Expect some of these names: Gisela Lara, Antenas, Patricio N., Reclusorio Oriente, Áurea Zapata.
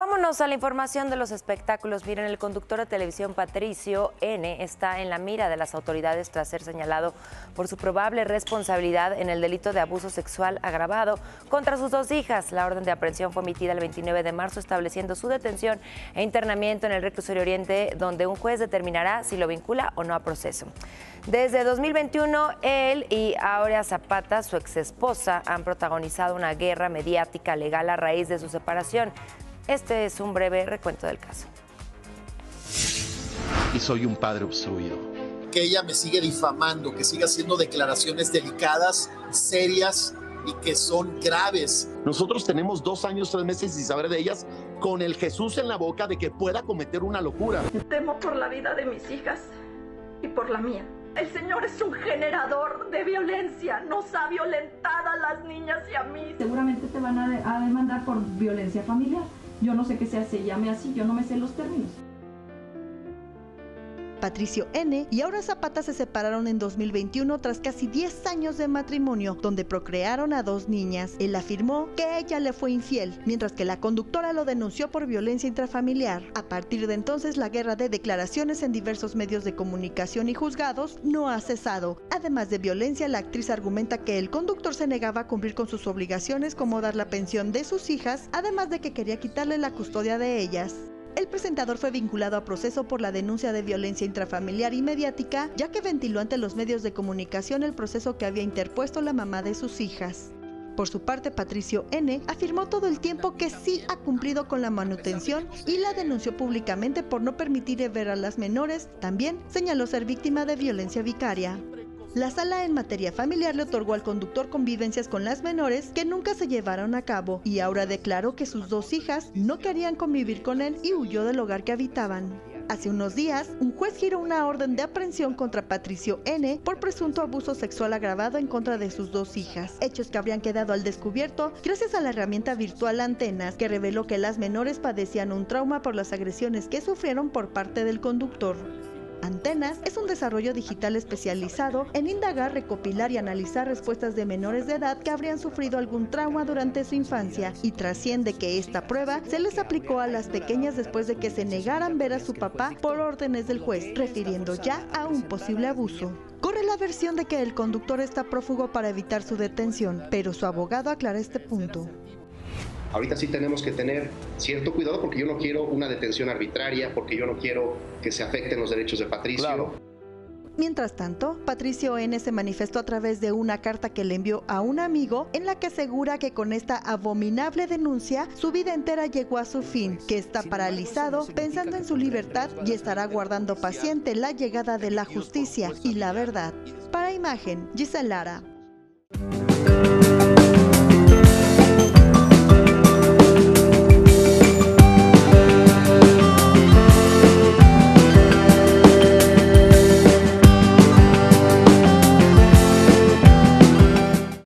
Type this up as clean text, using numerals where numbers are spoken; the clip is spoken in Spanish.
Vámonos a la información de los espectáculos. Miren, el conductor de televisión Patricio N. está en la mira de las autoridades tras ser señalado por su probable responsabilidad en el delito de abuso sexual agravado contra sus dos hijas. La orden de aprehensión fue emitida el 29 de marzo, estableciendo su detención e internamiento en el Reclusorio Oriente, donde un juez determinará si lo vincula o no a proceso. Desde 2021, él y Áurea Zapata, su exesposa, han protagonizado una guerra mediática legal a raíz de su separación. Este es un breve recuento del caso. Y soy un padre obstruido. Que ella me sigue difamando, que sigue haciendo declaraciones delicadas, serias y que son graves. Nosotros tenemos 2 años, 3 meses sin saber de ellas, con el Jesús en la boca de que pueda cometer una locura. Temo por la vida de mis hijas y por la mía. El Señor es un generador de violencia, nos ha violentado a las niñas y a mí. Seguramente te van a demandar por violencia familiar. Yo no sé qué se llame así, yo no me sé los términos. Patricio N. y Áurea Zapata se separaron en 2021 tras casi 10 años de matrimonio, donde procrearon a 2 niñas. Él afirmó que ella le fue infiel, mientras que la conductora lo denunció por violencia intrafamiliar. A partir de entonces, la guerra de declaraciones en diversos medios de comunicación y juzgados no ha cesado. Además de violencia, la actriz argumenta que el conductor se negaba a cumplir con sus obligaciones, como dar la pensión de sus hijas, además de que quería quitarle la custodia de ellas. El presentador fue vinculado a proceso por la denuncia de violencia intrafamiliar y mediática, ya que ventiló ante los medios de comunicación el proceso que había interpuesto la mamá de sus hijas. Por su parte, Patricio N. afirmó todo el tiempo que sí ha cumplido con la manutención y la denunció públicamente por no permitir ver a las menores. También señaló ser víctima de violencia vicaria. La sala en materia familiar le otorgó al conductor convivencias con las menores que nunca se llevaron a cabo, y ahora declaró que sus 2 hijas no querían convivir con él y huyó del hogar que habitaban. Hace unos días, un juez giró una orden de aprehensión contra Patricio N. por presunto abuso sexual agravado en contra de sus 2 hijas, hechos que habrían quedado al descubierto gracias a la herramienta virtual Antenas, que reveló que las menores padecían un trauma por las agresiones que sufrieron por parte del conductor. Antenas es un desarrollo digital especializado en indagar, recopilar y analizar respuestas de menores de edad que habrían sufrido algún trauma durante su infancia, y trasciende que esta prueba se les aplicó a las pequeñas después de que se negaran ver a su papá por órdenes del juez, refiriendo ya a un posible abuso. Corre la versión de que el conductor está prófugo para evitar su detención, pero su abogado aclara este punto. Ahorita sí tenemos que tener cierto cuidado porque yo no quiero una detención arbitraria, porque yo no quiero que se afecten los derechos de Patricio. Claro. Mientras tanto, Patricio N. se manifestó a través de una carta que le envió a un amigo, en la que asegura que con esta abominable denuncia su vida entera llegó a su fin, que está paralizado, pensando en su libertad, y estará aguardando paciente la llegada de la justicia y la verdad. Para Imagen, Gisela Lara.